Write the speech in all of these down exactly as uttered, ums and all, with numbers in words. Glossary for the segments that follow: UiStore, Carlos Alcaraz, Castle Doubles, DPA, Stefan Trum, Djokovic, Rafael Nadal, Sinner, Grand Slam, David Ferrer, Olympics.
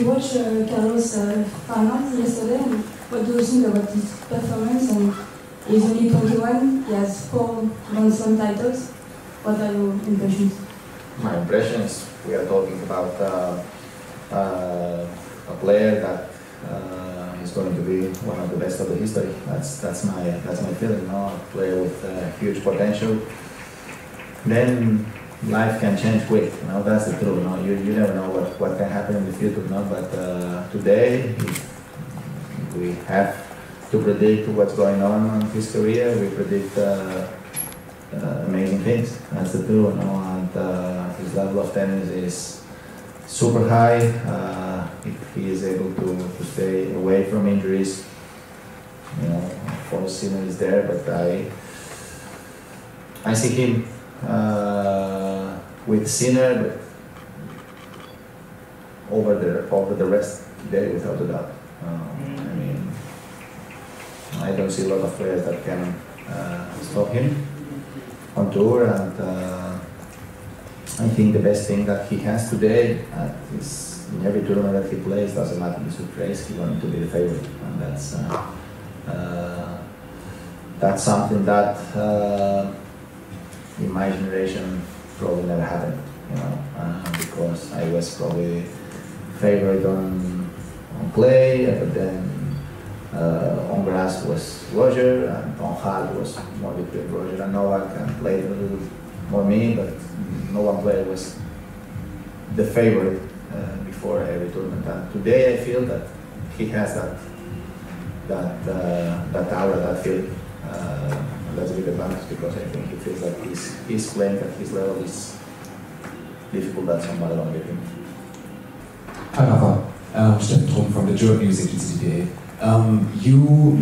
you watched uh, Carlos uh, finals yesterday, and what do you think about his performance? And he's only twenty-one, he has four Grand Slam titles. What are your impressions? My impressions, we are talking about uh, uh, a player that uh, is going to be one of the best of the history. That's that's my that's my feeling. No, a player with uh, huge potential. Then life can change quick, you know, that's the truth, no? you, you never know what, what can happen in the future, no? But uh, today we have to predict what's going on in his career, we predict uh, uh, amazing things, that's the truth, no? And uh, his level of tennis is super high, uh, if he is able to, to stay away from injuries, you know, of course Sinner is there, but I, I see him Uh, with Sinner over the over the rest there without a doubt. Uh, I mean, I don't see a lot of players that can uh, stop him on tour, and uh, I think the best thing that he has today uh, is in every tournament that he plays, doesn't matter the surprise, he's going to be the favorite, and that's uh, uh, that's something that. Uh, In my generation, probably never happened, you know, uh, because I was probably favorite on on clay, but then uh, on grass was Roger, and on hard was more between Roger and Novak, and played a little more me, but no one player was the favorite uh, before every tournament. And today, I feel that he has that that uh, that aura, that feeling. Uh, That's a big advantage because I think he feels like his, his playing at his level is difficult that somebody don't get him. Hi Rafa, um, Stefan Trum from the German News Agency D P A. Um, you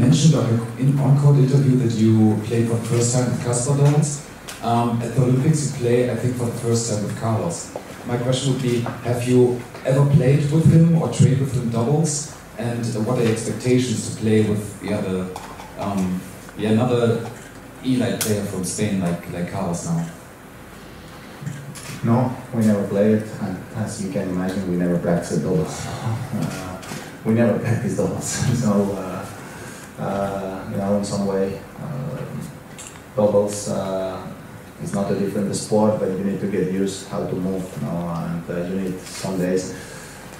mentioned on your on-court interview that you played for the first time with Castle Doubles. Um, at the Olympics you played, I think, for the first time with Carlos. My question would be, have you ever played with him or trained with him doubles? And what are your expectations to play with the other, um, the another elite player from Spain, like like Carlos now? No, we never played, and as you can imagine, we never practiced doubles. Uh, we never practiced doubles, so uh, uh, you know, in some way, uh, doubles uh, is not a different sport, but you need to get used how to move, you know, and uh, you need some days.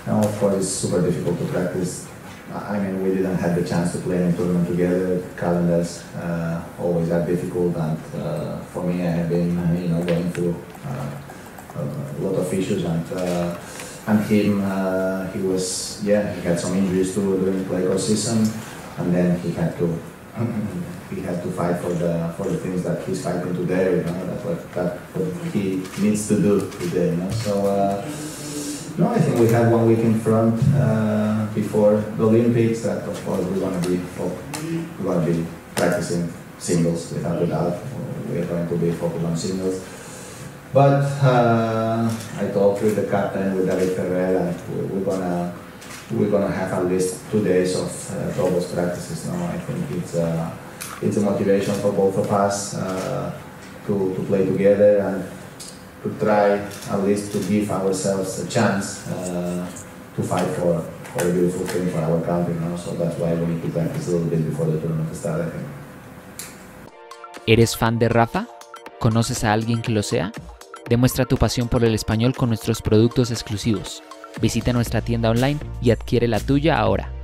You know, of course, it's super difficult to practice. I mean, we didn't have the chance to play in a tournament together. Calendars uh, always are difficult, and uh, for me, I have been, you know, going through uh, a lot of issues. And uh, and him, uh, he was, yeah, he had some injuries too during the playoff season, and then he had to, he had to fight for the for the things that he's fighting today. You know, that's what that what he needs to do today. You know, so. Uh, No, I think we have one week in front uh, before the Olympics. That of course we're going to be we're going to be practicing singles without a doubt. We're going to be focused on singles. But uh, I talked with the captain, with David Ferrer, and we're gonna we're gonna have at least two days of uh, doubles practices. Now I think it's uh, it's a motivation for both of us uh, to to play together and to try at least to give ourselves a chance uh, to fight for, for a beautiful thing for our country, you know? So that's why we need to practice a little bit before the tournament starts, I think. ¿Eres fan de Rafa? ¿Conoces a alguien que lo sea? Demuestra tu pasión por el español con nuestros productos exclusivos. Visita nuestra tienda online y adquiere la tuya ahora.